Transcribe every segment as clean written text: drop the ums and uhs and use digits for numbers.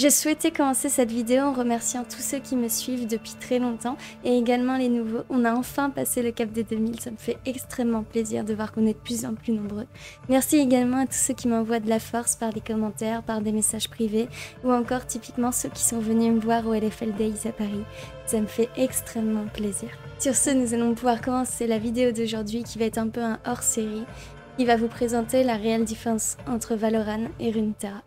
J'ai souhaité commencer cette vidéo en remerciant tous ceux qui me suivent depuis très longtemps et également les nouveaux. On a enfin passé le cap des 2000, ça me fait extrêmement plaisir de voir qu'on est de plus en plus nombreux. Merci également à tous ceux qui m'envoient de la force par des commentaires, par des messages privés ou encore typiquement ceux qui sont venus me voir au LFL Days à Paris. Ça me fait extrêmement plaisir. Sur ce, nous allons pouvoir commencer la vidéo d'aujourd'hui qui va être un peu un hors-série. Il va vous présenter la réelle différence entre Valoran et Runeterra.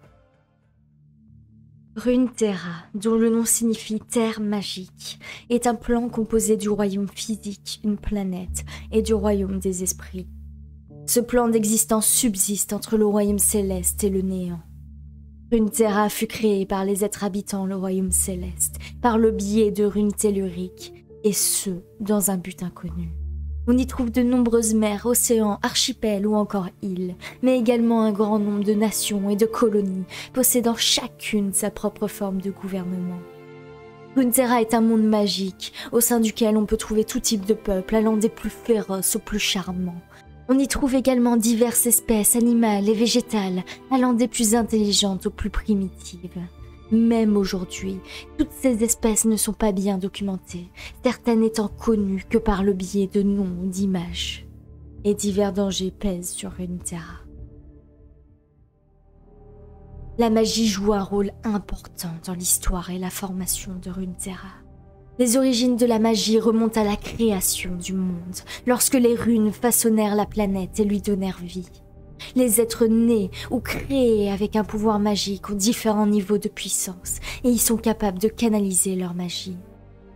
Runeterra, dont le nom signifie terre magique, est un plan composé du royaume physique, une planète, et du royaume des esprits. Ce plan d'existence subsiste entre le royaume céleste et le néant. Runeterra fut créée par les êtres habitant le royaume céleste, par le biais de runes telluriques, et ce, dans un but inconnu. On y trouve de nombreuses mers, océans, archipels ou encore îles, mais également un grand nombre de nations et de colonies, possédant chacune sa propre forme de gouvernement. Runeterra est un monde magique, au sein duquel on peut trouver tout type de peuple, allant des plus féroces aux plus charmants. On y trouve également diverses espèces animales et végétales, allant des plus intelligentes aux plus primitives. Même aujourd'hui, toutes ces espèces ne sont pas bien documentées, certaines étant connues que par le biais de noms ou d'images. Et divers dangers pèsent sur Runeterra. La magie joue un rôle important dans l'histoire et la formation de Runeterra. Les origines de la magie remontent à la création du monde, lorsque les runes façonnèrent la planète et lui donnèrent vie. Les êtres nés ou créés avec un pouvoir magique ont différents niveaux de puissance et ils sont capables de canaliser leur magie.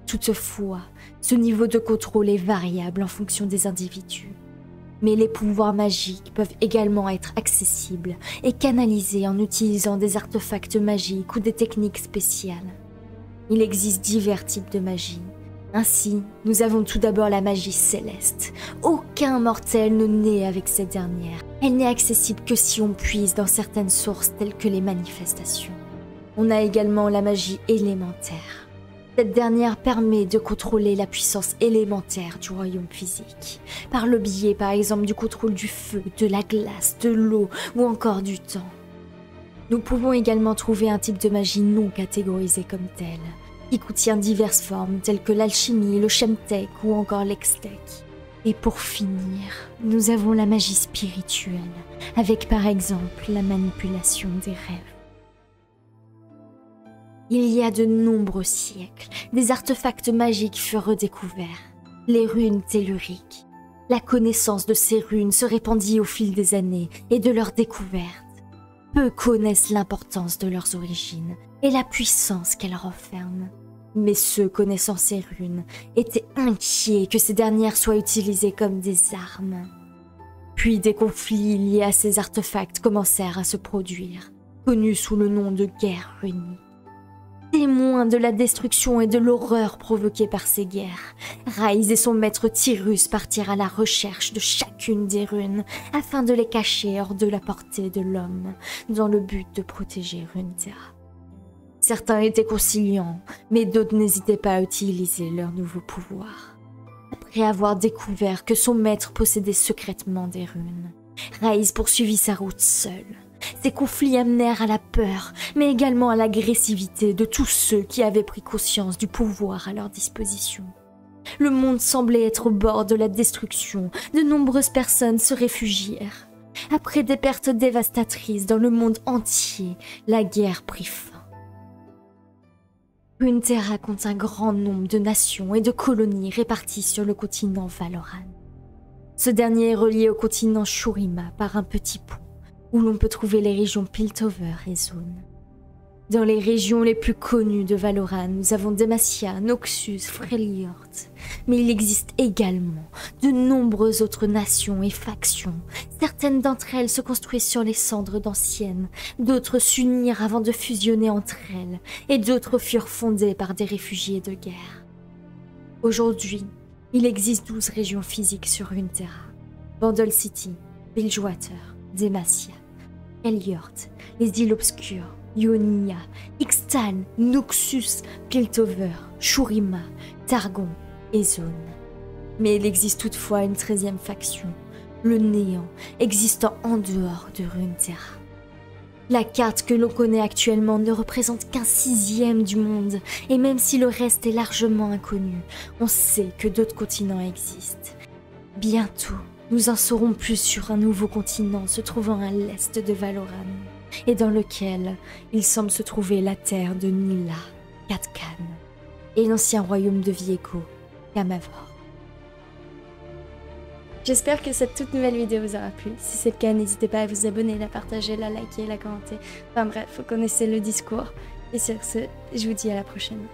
Toutefois, ce niveau de contrôle est variable en fonction des individus. Mais les pouvoirs magiques peuvent également être accessibles et canalisés en utilisant des artefacts magiques ou des techniques spéciales. Il existe divers types de magie. Ainsi, nous avons tout d'abord la magie céleste. Aucun mortel ne naît avec cette dernière. Elle n'est accessible que si on puise dans certaines sources telles que les manifestations. On a également la magie élémentaire. Cette dernière permet de contrôler la puissance élémentaire du royaume physique, par le biais par exemple du contrôle du feu, de la glace, de l'eau ou encore du temps. Nous pouvons également trouver un type de magie non catégorisée comme telle, qui contient diverses formes telles que l'alchimie, le chemtech ou encore l'extech. Et pour finir, nous avons la magie spirituelle, avec par exemple la manipulation des rêves. Il y a de nombreux siècles, des artefacts magiques furent redécouverts, les runes telluriques. La connaissance de ces runes se répandit au fil des années et de leurs découvertes. Peu connaissent l'importance de leurs origines et la puissance qu'elles renferment. Mais ceux connaissant ces runes étaient inquiets que ces dernières soient utilisées comme des armes. Puis des conflits liés à ces artefacts commencèrent à se produire, connus sous le nom de guerres runiques. Témoins de la destruction et de l'horreur provoquées par ces guerres, Ryze et son maître Tyrus partirent à la recherche de chacune des runes afin de les cacher hors de la portée de l'homme, dans le but de protéger Runeterra. Certains étaient conciliants, mais d'autres n'hésitaient pas à utiliser leur nouveau pouvoir. Après avoir découvert que son maître possédait secrètement des runes, Ryze poursuivit sa route seule. Ces conflits amenèrent à la peur, mais également à l'agressivité de tous ceux qui avaient pris conscience du pouvoir à leur disposition. Le monde semblait être au bord de la destruction, de nombreuses personnes se réfugièrent. Après des pertes dévastatrices dans le monde entier, la guerre prit fin. Runeterra compte un grand nombre de nations et de colonies réparties sur le continent Valoran. Ce dernier est relié au continent Shurima par un petit pont, où l'on peut trouver les régions Piltover et Zaun. Dans les régions les plus connues de Valoran, nous avons Demacia, Noxus, Freljord, mais il existe également de nombreuses autres nations et factions. Certaines d'entre elles se construisent sur les cendres d'anciennes, d'autres s'unirent avant de fusionner entre elles, et d'autres furent fondées par des réfugiés de guerre. Aujourd'hui, il existe 12 régions physiques sur Runeterra. Bandle City, Bilgewater, Demacia, Eldoard, les îles obscures, Ionia, Ixtal, Noxus, Piltover, Shurima, Targon et Zaun. Mais il existe toutefois une 13e faction, le néant, existant en dehors de Runeterra. La carte que l'on connaît actuellement ne représente qu'un 1/6 du monde, et même si le reste est largement inconnu, on sait que d'autres continents existent. Bientôt, nous en saurons plus sur un nouveau continent se trouvant à l'est de Valoran, et dans lequel il semble se trouver la terre de Nilah, Katkan, et l'ancien royaume de Vieco, Camavor. J'espère que cette toute nouvelle vidéo vous aura plu. Si c'est le cas, n'hésitez pas à vous abonner, la partager, la liker, la commenter. Enfin bref, vous connaissez le discours. Et sur ce, je vous dis à la prochaine.